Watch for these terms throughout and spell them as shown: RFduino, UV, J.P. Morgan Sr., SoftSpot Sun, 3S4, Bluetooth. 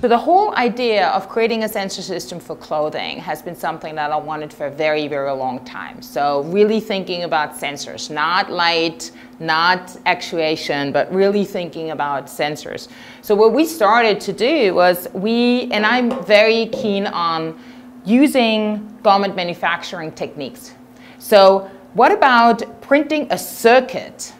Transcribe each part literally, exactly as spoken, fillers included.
So the whole idea of creating a sensor system for clothing has been something that I wanted for a very, very long time. So really thinking about sensors, not light, not actuation, but really thinking about sensors. So what we started to do was we, and I'm very keen on using garment manufacturing techniques. So what about printing a circuit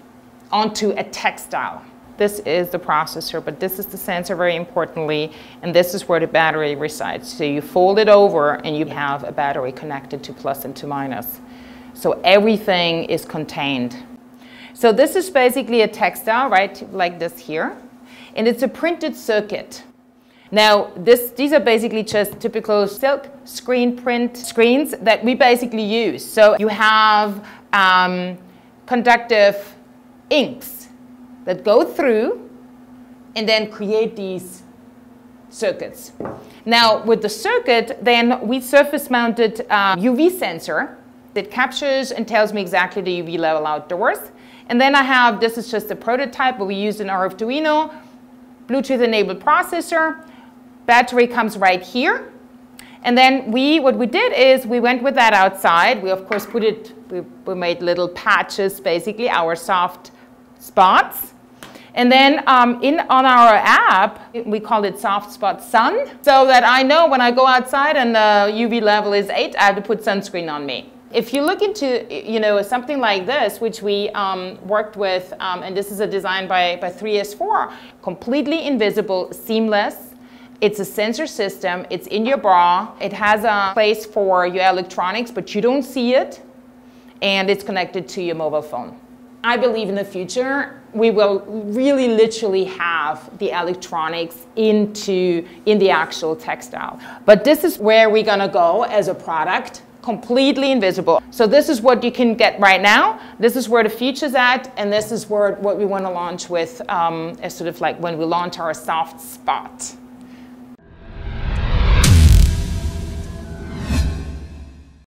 onto a textile? This is the processor, but this is the sensor very importantly, and this is where the battery resides. So you fold it over and you have a battery connected to plus and to minus. So everything is contained. So this is basically a textile, right, like this here, and it's a printed circuit. Now this, these are basically just typical silk screen print screens that we basically use. So you have um, conductive inks that go through and then create these circuits. Now with the circuit, then we surface mounted uh, U V sensor that captures and tells me exactly the U V level outdoors. And then I have, this is just a prototype, but we used an RFduino, Bluetooth enabled processor, battery comes right here. And then we, what we did is we went with that outside. We of course put it, we, we made little patches, basically our soft spots. And then um, in on our app, we call it SoftSpot Sun, so that I know when I go outside and the U V level is eight, I have to put sunscreen on me. If you look into, you know, something like this, which we um, worked with, um, and this is a design by, by three S four, completely invisible, seamless. It's a sensor system. It's in your bra. It has a place for your electronics, but you don't see it. And it's connected to your mobile phone. I believe in the future, we will really literally have the electronics into, in the actual textile. But this is where we're gonna go as a product, completely invisible. So this is what you can get right now. This is where the future's at, and this is where, what we wanna launch with, um, as sort of like when we launch our soft spot.